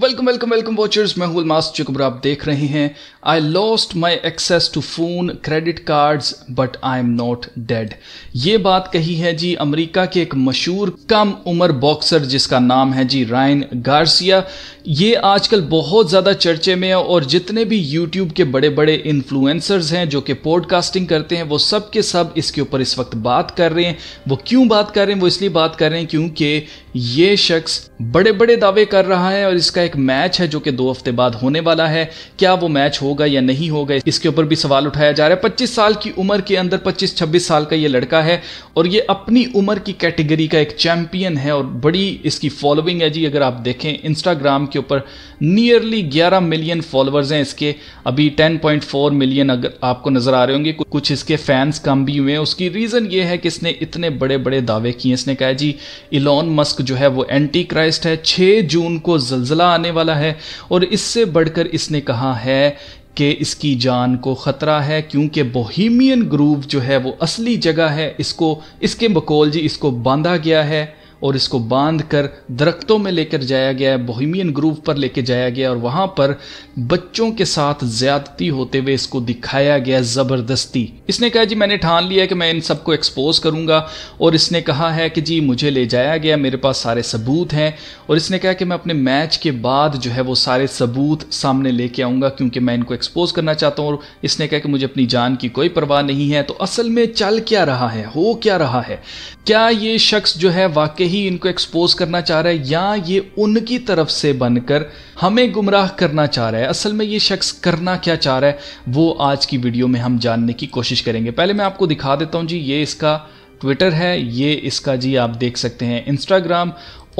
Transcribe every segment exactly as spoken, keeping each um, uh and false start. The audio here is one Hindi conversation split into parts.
वेलकम वेलकम वेलकम वॉचर्स, मैं हूं मास्टर, आप देख रहे हैं I lost my access to phone credit cards but I am not dead. ये बात कही है जी अमेरिका के एक मशहूर कम उम्र बॉक्सर जिसका नाम है जी रायन गार्सिया। ये आजकल बहुत ज़्यादा चर्चे में है और जितने भी यूट्यूब के बड़े बड़े इन्फ्लुएंसर्स हैं जो कि पॉडकास्टिंग करते हैं वो सब के सब इसके ऊपर इस वक्त बात कर रहे हैं। वो क्यों बात कर रहे हैं? वो इसलिए बात कर रहे हैं क्योंकि ये शख्स बड़े बड़े दावे कर रहा है और इसका एक मैच है जो कि दो हफ्ते बाद होने वाला है। क्या वो मैच होगा या नहीं होगा इसके ऊपर भी सवाल उठाया जा रहा है। पच्चीस साल की उम्र के अंदर पच्चीस छब्बीस साल का ये लड़का है और ये अपनी उम्र की कैटेगरी का एक चैंपियन है और बड़ी इसकी फॉलोइंग है जी। अगर आप देखें इंस्टाग्राम के ऊपर नियरली ग्यारह मिलियन फॉलोअर्स हैं इसके, अभी दस पॉइंट चार मिलियन अगर आपको नजर आ रहे होंगे। कुछ इसके फैंस कम भी हुए हैं। उसकी रीजन ये है कि इसने इतने बड़े बड़े दावे किए। इसने कहा जी इलॉन मस्क जो है वो एंटी क्राइस्ट है, छह जून को जल्जला आने वाला है और इससे बढ़कर इसने कहा है कि इसकी जान को खतरा है क्योंकि बोहेमियन ग्रोव जो है वो असली जगह है, इसको इसके बकौल जी इसको बांधा गया है और इसको बांधकर दरख्तों में लेकर जाया गया है, बोहेमियन ग्रोव पर लेकर जाया गया और वहाँ पर बच्चों के साथ ज्यादती होते हुए इसको दिखाया गया ज़बरदस्ती। इसने कहा जी मैंने ठान लिया कि मैं इन सबको एक्सपोज करूँगा और इसने कहा है कि जी मुझे ले जाया गया, मेरे पास सारे सबूत हैं और इसने कहा कि मैं अपने मैच के बाद जो है वो सारे सबूत सामने लेके आऊँगा क्योंकि मैं इनको एक्सपोज करना चाहता हूँ। और इसने कहा कि मुझे अपनी जान की कोई परवाह नहीं है। तो असल में चल क्या रहा है, हो क्या रहा है? क्या ये शख्स जो है वाकई ही इनको एक्सपोज करना चाह रहा है या ये उनकी तरफ से बनकर हमें गुमराह करना चाह रहा है? असल में ये शख्स करना क्या चाह रहा है वो आज की वीडियो में हम जानने की कोशिश करेंगे। पहले मैं आपको दिखा देता हूं जी, ये इसका ट्विटर है, ये इसका जी आप देख सकते हैं इंस्टाग्राम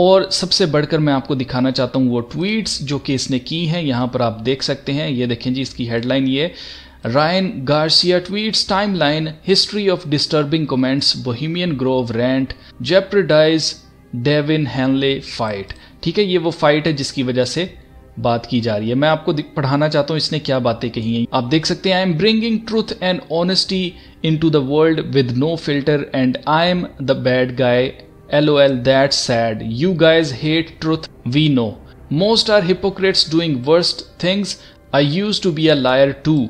और सबसे बढ़कर मैं आपको दिखाना चाहता हूं वो ट्वीट्स जो कि इसने की हैं। यहाँ पर आप देख सकते हैं, ये देखें जी इसकी हेडलाइन ये Ryan Garcia tweets timeline history of disturbing comments Bohemian Grove rant जेप्रेडाइज Devin Haney fight. ठीक है, ये वो फाइट है जिसकी वजह से बात की जा रही है। मैं आपको पढ़ाना चाहता हूँ इसने क्या बातें कही हैं। आप देख सकते हैं I am bringing truth and honesty into the world with no filter and I am the bad guy LOL that's sad you guys hate truth we know most are hypocrites doing worst things I use to be a liar too.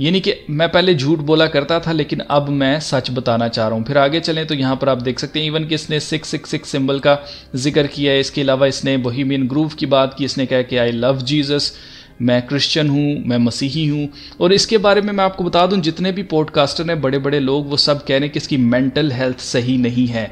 यानी कि मैं पहले झूठ बोला करता था लेकिन अब मैं सच बताना चाह रहा हूँ। फिर आगे चलें तो यहाँ पर आप देख सकते हैं इवन कि इसने सिक्स सिक्स सिक्स सिंबल का जिक्र किया है। इसके अलावा इसने बोहेमियन ग्रोव की बात की। इसने कहा कि आई लव जीसस, मैं क्रिश्चियन हूँ, मैं मसीही हूँ। और इसके बारे में मैं आपको बता दूँ जितने भी पॉडकास्टर हैं बड़े बड़े लोग वो सब कह रहे हैं कि इसकी मेंटल हेल्थ सही नहीं है।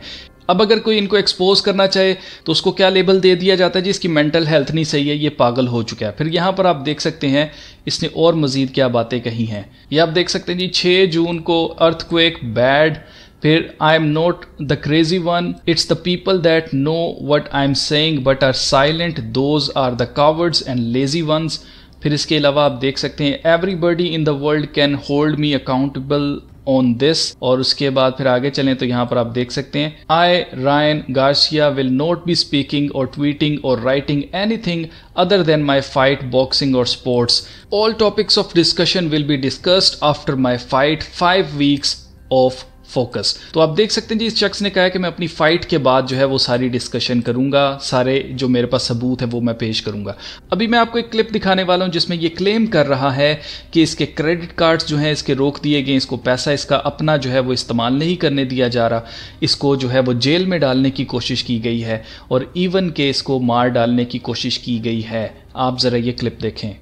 अब अगर कोई इनको एक्सपोज करना चाहे तो उसको क्या लेबल दे दिया जाता है जी, इसकी मेंटल हेल्थ नहीं सही है, ये पागल हो चुका है। फिर यहाँ पर आप देख सकते हैं इसने और मज़ीद क्या बातें कही हैं। ये आप देख सकते हैं जी छह जून को अर्थक्वेक बैड, फिर I am not the crazy one, it's the people that know what I am saying but are silent, those are the cowards and lazy ones. फिर इसके अलावा आप देख सकते हैं everybody in the world can hold me accountable on this. और उसके बाद फिर आगे चलें तो यहाँ पर आप देख सकते हैं I Ryan Garcia will not be speaking और ट्वीटिंग और writing anything other than my fight boxing और sports. All topics of discussion will be discussed after my fight five weeks of focus. तो आप देख सकते हैं जी इस शख्स ने कहा कि मैं अपनी फाइट के बाद जो है वो सारी डिस्कशन करूंगा, सारे जो मेरे पास सबूत है वो मैं पेश करूंगा। अभी मैं आपको एक क्लिप दिखाने वाला हूं जिसमें ये क्लेम कर रहा है कि इसके क्रेडिट कार्ड्स जो हैं इसके रोक दिए गए, इसको पैसा इसका अपना जो है वो इस्तेमाल नहीं करने दिया जा रहा, इसको जो है वो जेल में डालने की कोशिश की गई है और इवन के इसको मार डालने की कोशिश की गई है। आप जरा ये क्लिप देखें।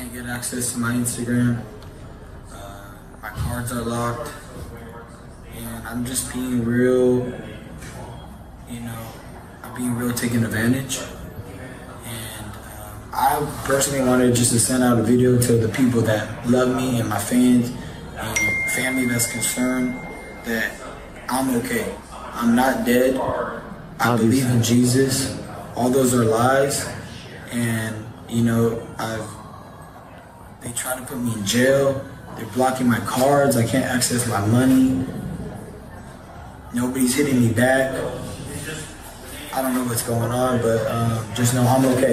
Can't get access to my Instagram. Uh, my cards are locked, and I'm just being real. You know, I'm being real taken advantage. And uh, I personally wanted just to send out a video to the people that love me and my fans and family that's concerned that I'm okay. I'm not dead. I believe in Jesus. All those are lies, and you know I've. They try to put me in jail. They're blocking my cards. I can't access my money. Nobody's hitting me back. I don't know what's going on, but uh, just know I'm okay.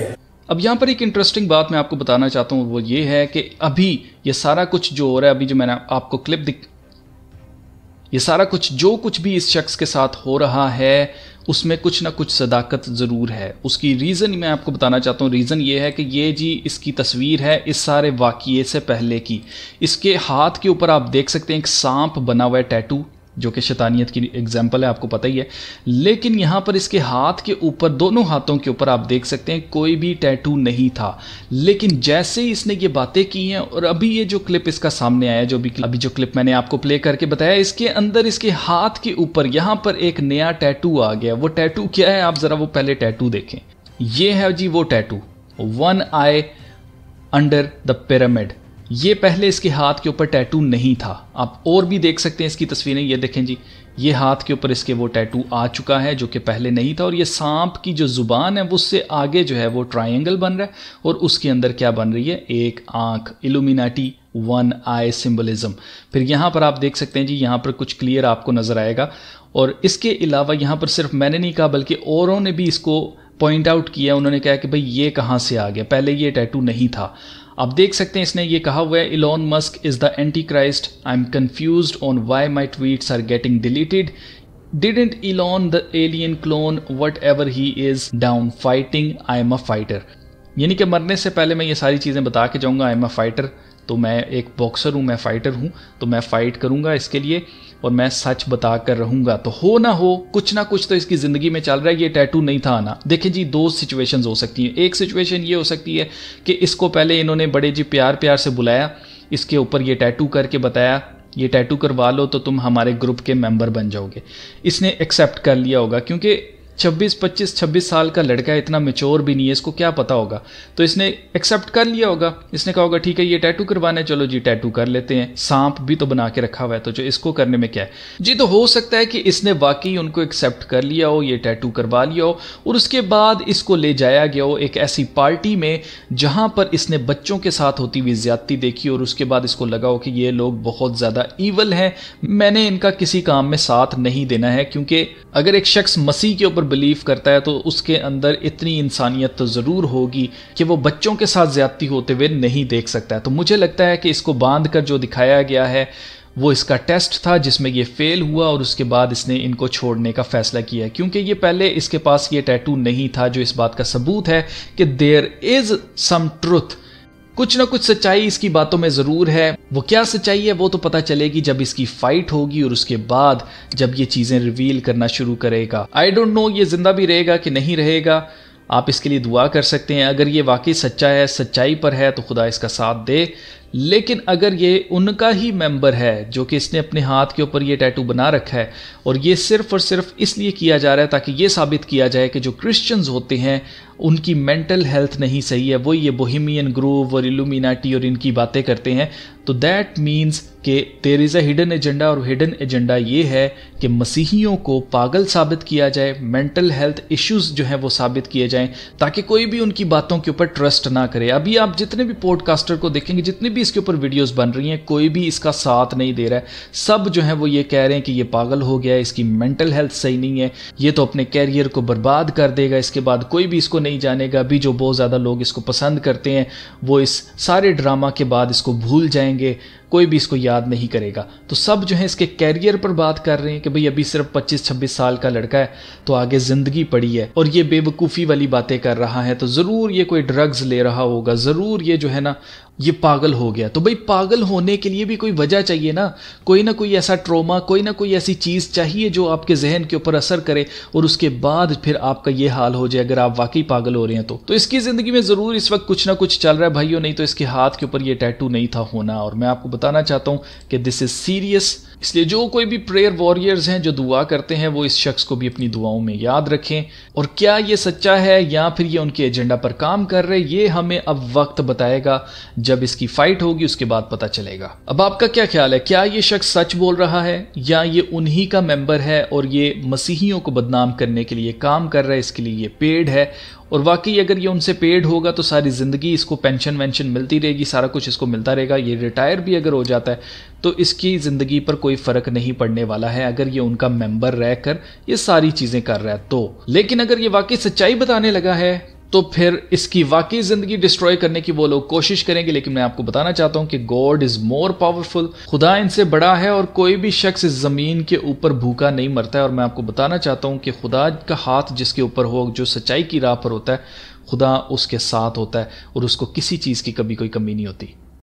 अब यहाँ पर एक इंटरेस्टिंग बात मैं आपको बताना चाहता हूँ, वो ये है कि अभी ये सारा कुछ जो हो रहा है, अभी जो मैंने आपको क्लिप दिख ये सारा कुछ जो कुछ भी इस शख्स के साथ हो रहा है उसमें कुछ ना कुछ सदाकत ज़रूर है। उसकी रीज़न मैं आपको बताना चाहता हूँ। रीज़न ये है कि ये जी इसकी तस्वीर है इस सारे वाक़िए से पहले की। इसके हाथ के ऊपर आप देख सकते हैं एक सांप बना हुआ है टैटू, जो कि शैतानियत की एग्जाम्पल है, आपको पता ही है। लेकिन यहाँ पर इसके हाथ के ऊपर, दोनों हाथों के ऊपर आप देख सकते हैं कोई भी टैटू नहीं था। लेकिन जैसे ही इसने ये बातें की हैं और अभी ये जो क्लिप इसका सामने आया, जो भी अभी जो क्लिप मैंने आपको प्ले करके बताया, इसके अंदर इसके हाथ के ऊपर यहाँ पर एक नया टैटू आ गया। वो टैटू क्या है, आप ज़रा वो पहले टैटू देखें। ये है जी वो tattoo, one eye under the pyramid. ये पहले इसके हाथ के ऊपर टैटू नहीं था। आप और भी देख सकते हैं इसकी तस्वीरें। ये देखें जी, ये हाथ के ऊपर इसके वो टैटू आ चुका है जो कि पहले नहीं था। और ये सांप की जो ज़ुबान है उससे आगे जो है वो ट्रायंगल बन रहा है और उसके अंदर क्या बन रही है, एक आँख। Illuminati, one eye symbolism. फिर यहाँ पर आप देख सकते हैं जी, यहाँ पर कुछ क्लियर आपको नज़र आएगा। और इसके अलावा यहाँ पर सिर्फ मैंने नहीं कहा बल्कि औरों ने भी इसको पॉइंट आउट किया। उन्होंने कहा कि भाई ये कहाँ से आ गया, पहले ये टैटू नहीं था। आप देख सकते हैं इसने ये कहा हुआ है, Elon Musk is the antichrist, I am confused on why my tweets are getting deleted, didn't Elon the alien clone, whatever he is down fighting, I am a fighter. यानी कि मरने से पहले मैं ये सारी चीज़ें बता के जाऊँगा, आई एम अ फाइटर। तो मैं एक बॉक्सर हूँ, मैं फाइटर हूँ, तो मैं फ़ाइट करूँगा इसके लिए और मैं सच बता कर रहूँगा। तो हो ना हो कुछ ना कुछ तो इसकी ज़िंदगी में चल रहा है। ये टैटू नहीं था आना। देखें जी, दो सिचुएशंस हो सकती हैं। एक सिचुएशन ये हो सकती है कि इसको पहले इन्होंने बड़े जी प्यार प्यार से बुलाया, इसके ऊपर ये टैटू करके बताया, ये टैटू करवा लो तो तुम हमारे ग्रुप के मेम्बर बन जाओगे। इसने एक्सेप्ट कर लिया होगा, क्योंकि छब्बीस पच्चीस छब्बीस साल का लड़का है, इतना मेच्योर भी नहीं है, इसको क्या पता होगा। तो इसने एक्सेप्ट कर लिया होगा, इसने कहा होगा ठीक है ये टैटू करवाना है, चलो जी टैटू कर लेते हैं, सांप भी तो बना के रखा हुआ है, तो जो इसको करने में क्या है जी। तो हो सकता है कि इसने वाकई उनको एक्सेप्ट कर लिया हो, ये टैटू करवा लिया हो और उसके बाद इसको ले जाया गया हो एक ऐसी पार्टी में जहाँ पर इसने बच्चों के साथ होती हुई ज्यादती देखी और उसके बाद इसको लगा हो कि ये लोग बहुत ज़्यादा ईवल हैं, मैंने इनका किसी काम में साथ नहीं देना है। क्योंकि अगर एक शख्स मसीह के ऊपर बिलीव करता है तो उसके अंदर इतनी इंसानियत तो ज़रूर होगी कि वो बच्चों के साथ ज्यादती होते हुए नहीं देख सकता है। तो मुझे लगता है कि इसको बांध कर जो दिखाया गया है वो इसका टेस्ट था जिसमें ये फेल हुआ और उसके बाद इसने इनको छोड़ने का फैसला किया, क्योंकि ये पहले इसके पास ये टैटू नहीं था, जो इस बात का सबूत है कि देयर इज़ सम ट्रुथ, कुछ ना कुछ सच्चाई इसकी बातों में ज़रूर है। वो क्या सच्चाई है वो तो पता चलेगी जब इसकी फाइट होगी और उसके बाद जब ये चीज़ें रिवील करना शुरू करेगा। आई डोंट नो ये ज़िंदा भी रहेगा कि नहीं रहेगा, आप इसके लिए दुआ कर सकते हैं। अगर ये वाकई सच्चा है, सच्चाई पर है, तो खुदा इसका साथ दे। लेकिन अगर ये उनका ही मेंबर है जो कि इसने अपने हाथ के ऊपर ये टैटू बना रखा है और ये सिर्फ और सिर्फ इसलिए किया जा रहा है ताकि ये साबित किया जाए कि जो क्रिश्चियंस होते हैं उनकी मेंटल हेल्थ नहीं सही है, वो ये बोहेमियन ग्रोव और इल्यूमिनाटी और इनकी बातें करते हैं, तो दैट मीन्स कि there is a hidden agenda. और हिडन एजेंडा ये है कि मसीहियों को पागल साबित किया जाए, मेंटल हेल्थ इश्यूज़ जो हैं वो साबित किए जाएँ, ताकि कोई भी उनकी बातों के ऊपर ट्रस्ट ना करे। अभी आप जितने भी पॉडकास्टर को देखेंगे, जितने भी इसके ऊपर वीडियोस बन रही हैं, कोई भी इसका साथ नहीं दे रहा है। सब जो है वो ये कह रहे हैं कि ये पागल हो गया है, इसकी मेंटल हेल्थ सही नहीं है, ये तो अपने कैरियर को बर्बाद कर देगा, इसके बाद कोई भी इसको नहीं जानेगा। अभी जो बहुत ज़्यादा लोग इसको पसंद करते हैं वो इस सारे ड्रामा के बाद इसको भूल जाएंगे, कोई भी इसको याद नहीं करेगा। तो सब जो है इसके कैरियर पर बात कर रहे हैं कि भाई अभी सिर्फ पच्चीस छब्बीस साल का लड़का है, तो आगे ज़िंदगी पड़ी है और ये बेवकूफ़ी वाली बातें कर रहा है, तो ज़रूर ये कोई ड्रग्स ले रहा होगा, ज़रूर ये जो है ना ये पागल हो गया। तो भाई पागल होने के लिए भी कोई वजह चाहिए ना, कोई ना कोई ऐसा ट्रॉमा, कोई ना कोई ऐसी चीज़ चाहिए जो आपके जहन के ऊपर असर करे और उसके बाद फिर आपका ये हाल हो जाए अगर आप वाकई पागल हो रहे हैं तो। तो इसकी ज़िंदगी में ज़रूर इस वक्त कुछ ना कुछ चल रहा है भाइयों, नहीं तो इसके हाथ के ऊपर ये टैटू नहीं था होना। और मैं आपको बताना चाहता हूँ कि दिस इज़ सीरियस, इसलिए जो कोई भी प्रेयर वॉरियर्स हैं जो दुआ करते हैं वो इस शख्स को भी अपनी दुआओं में याद रखें। और क्या ये सच्चा है या फिर ये उनके एजेंडा पर काम कर रहे, ये हमें अब वक्त बताएगा, जब इसकी फाइट होगी उसके बाद पता चलेगा। अब आपका क्या ख्याल है, क्या ये शख्स सच बोल रहा है या ये उन्हीं का मेंबर है और ये मसीहियों को बदनाम करने के लिए काम कर रहा है, इसके लिए ये पेड है? और वाकई अगर ये उनसे पेड होगा तो सारी ज़िंदगी इसको पेंशन वेंशन मिलती रहेगी, सारा कुछ इसको मिलता रहेगा, ये रिटायर भी अगर हो जाता है तो इसकी ज़िंदगी पर कोई फ़र्क नहीं पड़ने वाला है अगर ये उनका मेंबर रहकर ये सारी चीज़ें कर रहा है तो। लेकिन अगर ये वाकई सच्चाई बताने लगा है तो फिर इसकी वाकई जिंदगी डिस्ट्रॉय करने की वो लोग कोशिश करेंगे। लेकिन मैं आपको बताना चाहता हूं कि गॉड इज मोर पावरफुल, खुदा इनसे बड़ा है और कोई भी शख्स इस जमीन के ऊपर भूखा नहीं मरता है। और मैं आपको बताना चाहता हूं कि खुदा का हाथ जिसके ऊपर हो, जो सच्चाई की राह पर होता है, खुदा उसके साथ होता है और उसको किसी चीज़ की कभी कोई कमी नहीं होती।